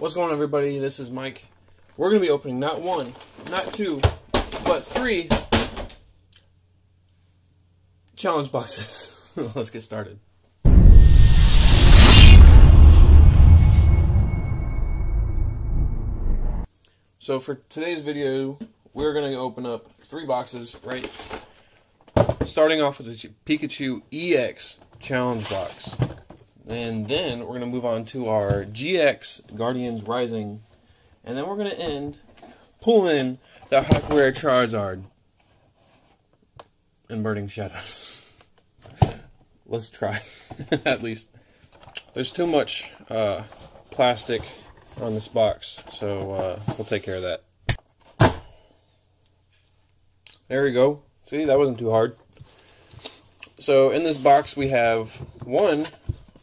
What's going on, everybody? This is Mike. We're going to be opening not one, not two, but three challenge boxes. Let's get started. So for today's video, we're going to open up three boxes, right? Starting off with the Pikachu EX challenge box. And then we're going to move on to our GX Guardians Rising. And then we're going to end pulling the Hawk Rare Charizard and Burning Shadows. Let's try, at least. There's too much plastic on this box, so we'll take care of that. There we go. See, that wasn't too hard. So in this box we have one,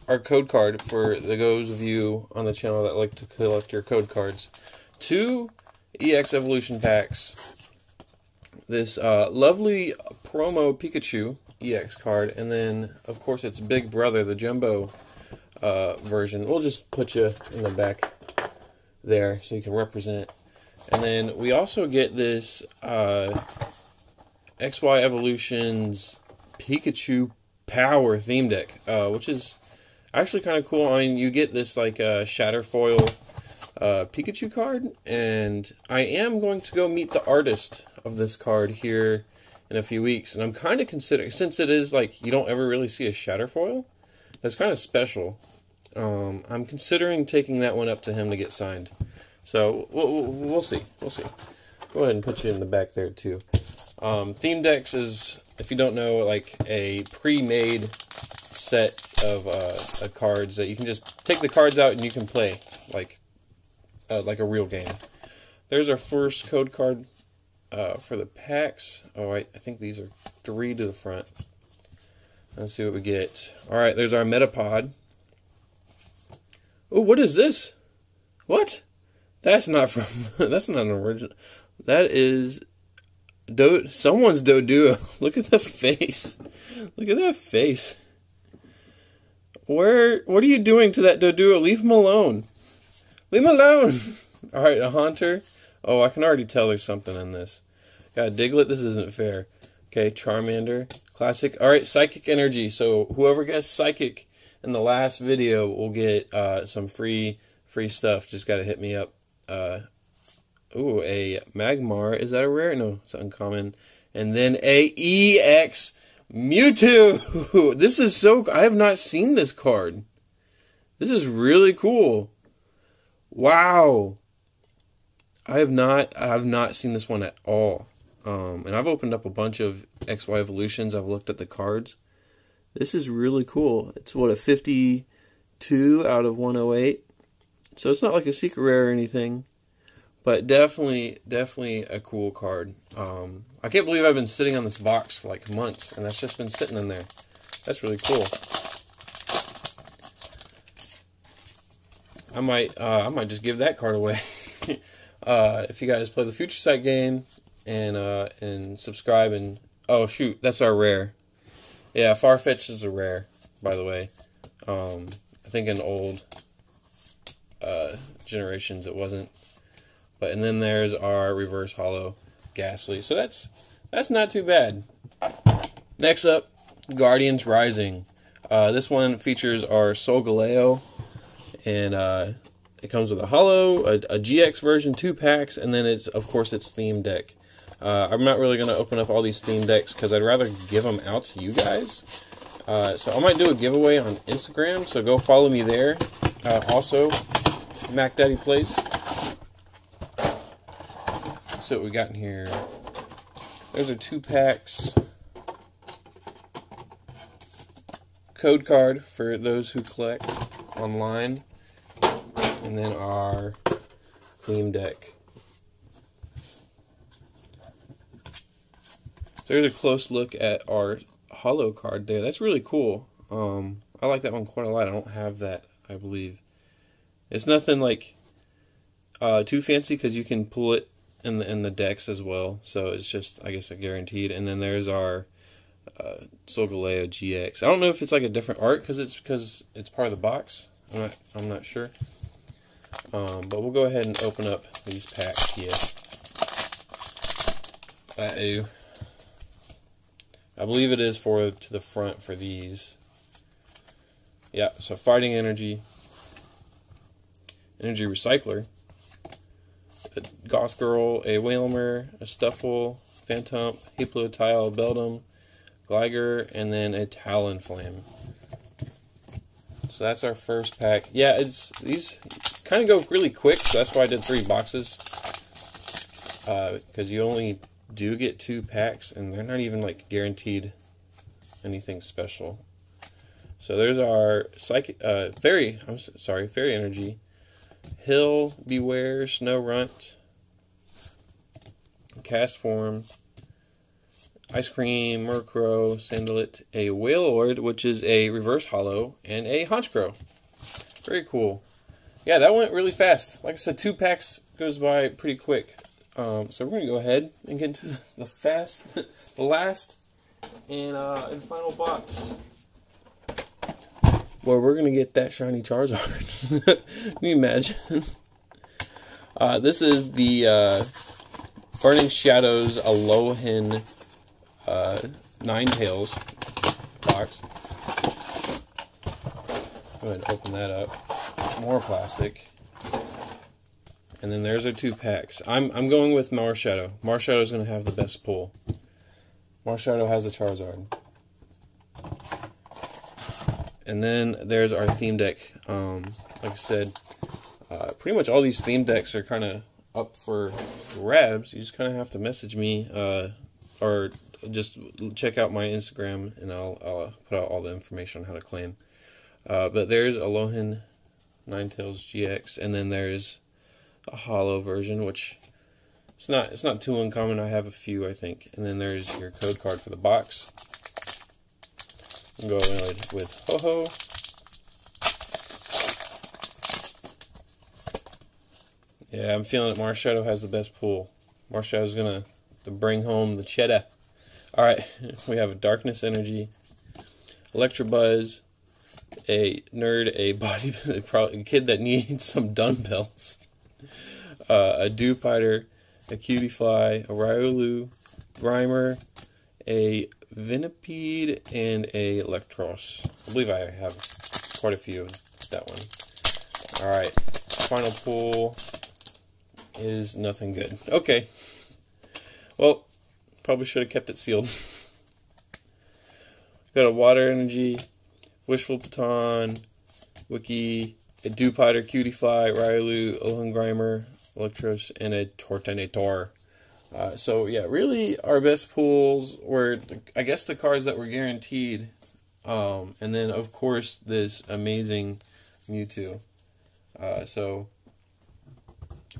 our code card for those of you on the channel that like to collect your code cards. Two EX Evolution packs. This lovely promo Pikachu EX card, and then of course it's Big Brother, the Jumbo version. We'll just put you in the back there so you can represent. And then we also get this XY Evolutions Pikachu Power theme deck, which is actually kind of cool. I mean, you get this like Shatterfoil Pikachu card, and I am going to go meet the artist of this card here in a few weeks, and I'm kind of considering, since it is like you don't ever really see a Shatterfoil, that's kind of special. I'm considering taking that one up to him to get signed. So we'll see. We'll see. Go ahead and put you in the back there too. Theme decks is, if you don't know, like a pre-made set of cards that you can just take the cards out and you can play like a real game. There's our first code card for the packs. Oh, I think these are three to the front. Let's see what we get. All right, there's our Metapod. Oh, what is this? What? That's not from. That's not an original. That is someone's Doduo. Look at the face. Look at that face. What are you doing to that Doduo? Leave him alone. Leave him alone. All right, a Haunter. Oh, I can already tell there's something in this. Got a Diglett. This isn't fair. Okay, Charmander. Classic. All right, Psychic Energy. So whoever gets Psychic in the last video will get some free stuff. Just got to hit me up. Ooh, a Magmar. Is that a rare? No, it's uncommon. And then a EX Mewtwo. This is so... I have not seen this card. This is really cool. Wow. I have not seen this one at all. And I've opened up a bunch of XY Evolutions. I've looked at the cards. This is really cool. It's, what, a 52 out of 108. So it's not like a secret rare or anything. But definitely a cool card. I can't believe I've been sitting on this box for like months, and that's just been sitting in there. That's really cool. I might just give that card away. If you guys play the Future Sight game and subscribe and... Oh shoot, that's our rare. Yeah, Farfetch'd is a rare, by the way. I think in old generations it wasn't. But and then there's our reverse hollow Ghastly. So that's not too bad. Next up, Guardians Rising. This one features our Solgaleo, and it comes with a hollow, a GX version, 2 packs, and then it's of course its theme deck. I'm not really going to open up all these theme decks because I'd rather give them out to you guys. So I might do a giveaway on Instagram. So go follow me there. Also, MacDaddyPlays. What we got in here. Those are 2 packs. Code card for those who collect online. And then our theme deck. So there's a close look at our holo card there. That's really cool. I like that one quite a lot. I don't have that, I believe. It's nothing like too fancy because you can pull it in the decks as well, so it's just, I guess, a guaranteed. And then there's our Solgaleo GX. I don't know if it's like a different art because it's part of the box. I'm not sure. But we'll go ahead and open up these packs here. Uh-oh. I believe it is to the front for these. Yeah, so Fighting Energy, Energy Recycler, a Goth Girl, a Whalmer, a Stuffle, Phantump, Hippotile, Beldum, Gligar, and then a Talonflame. So that's our first pack. Yeah, it's these kind of go really quick, so that's why I did 3 boxes. Because you only do get 2 packs, and they're not even like guaranteed anything special. So there's our Fairy Energy, Hill, Beware, Snowrunt, Cast Form, Ice Cream, Murkrow, Sandalette, a Wailord, which is a Reverse Holo, and a Honchkrow. Very cool. Yeah, that went really fast. Like I said, 2 packs goes by pretty quick. So we're going to go ahead and get into the last and final box, where we're going to get that shiny Charizard. Can you imagine? This is the Burning Shadows Alolan Ninetales box. Go ahead and open that up. More plastic. And then there's our 2 packs. I'm going with Marshadow. Marshadow's going to have the best pull. Marshadow has a Charizard. And then there's our theme deck. Like I said, pretty much all these theme decks are kind of up for grabs. You just kind of have to message me or just check out my Instagram, and I'll put out all the information on how to claim. But there's Alolan Ninetales GX, and then there's a holo version, which it's not too uncommon. I have a few, I think. And then there's your code card for the box. Go with Ho-Ho. Yeah, I'm feeling it. Marshadow has the best pull. Marshadow's going to bring home the cheddar. Alright, we have a Darkness Energy, Electrobuzz, a Nerd, a Body, probably a kid that needs some dumbbells, a Dewpider, a Cutiefly, a Riolu, Grimer, a Venipede, and a Electros. I believe I have quite a few of that one. Alright, final pull is nothing good. Okay. Well, probably should have kept it sealed. Got a Water Energy, Wishful Baton, Wiki, a Dewpider, Cutiefly, Riolu, Alolan Grimer, Electros, and a Tortinator. So yeah, really our best pulls were, I guess, the cards that were guaranteed, and then of course this amazing Mewtwo. So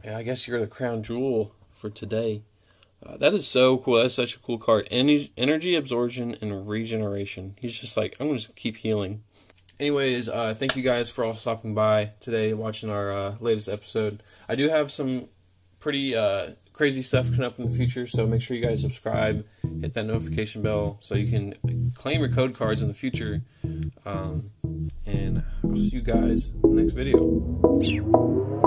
yeah, I guess you're the crown jewel for today. That is so cool. That's such a cool card. Energy absorption and regeneration. He's just like, I'm gonna just keep healing. Anyways, thank you guys for all stopping by today, watching our latest episode. I do have some pretty crazy stuff coming up in the future, so make sure you guys subscribe, hit that notification bell so you can claim your code cards in the future, and I'll see you guys in the next video.